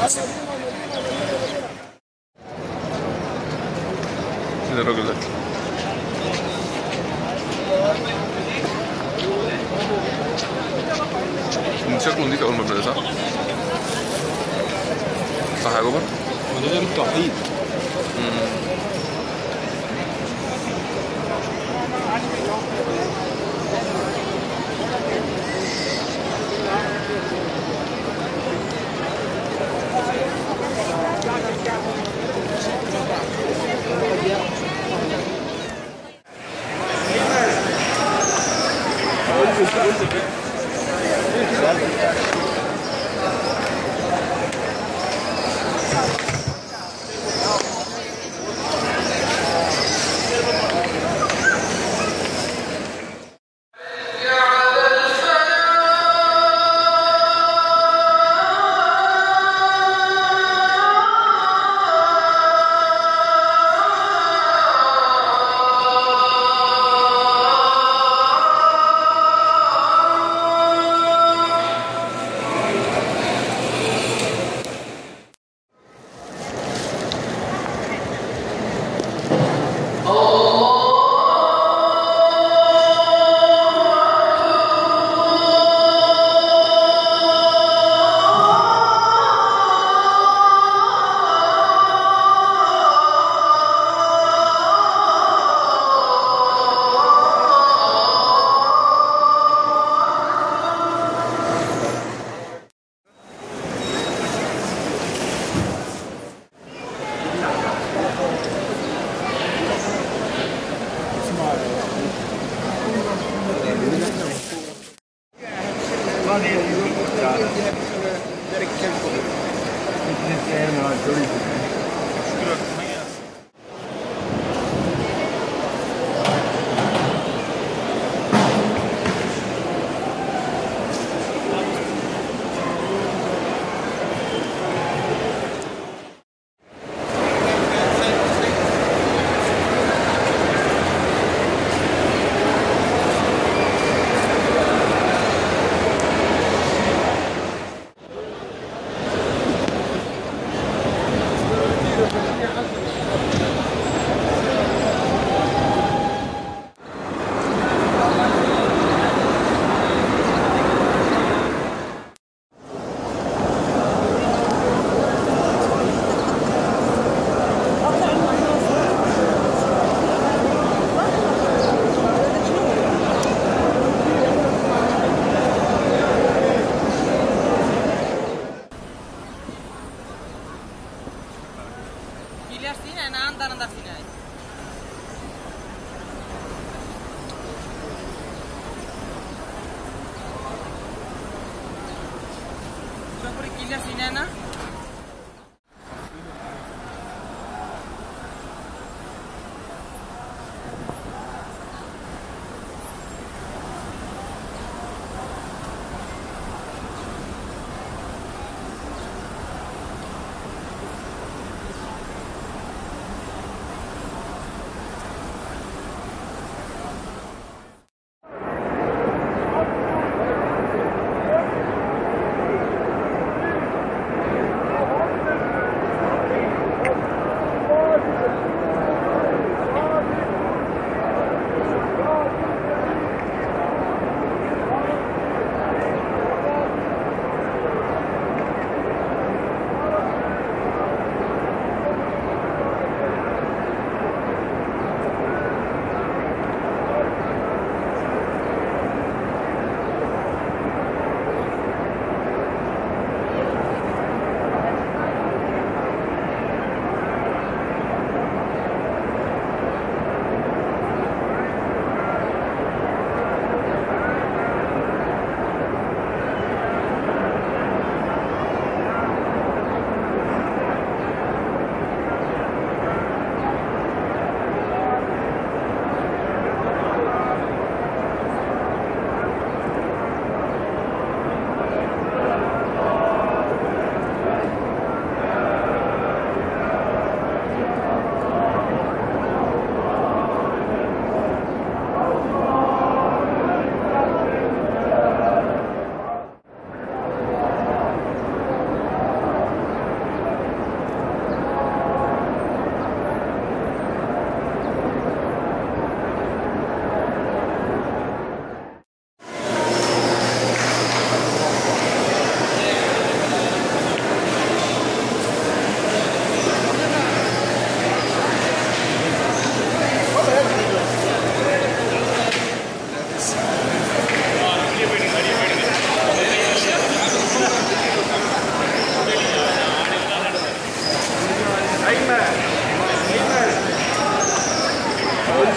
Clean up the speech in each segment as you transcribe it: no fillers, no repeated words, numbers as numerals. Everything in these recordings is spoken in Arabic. هذا الرجل ده شكله نضيف أول ما بدأ صح؟ صح يا جبر؟ وده من التوحيد.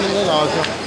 me the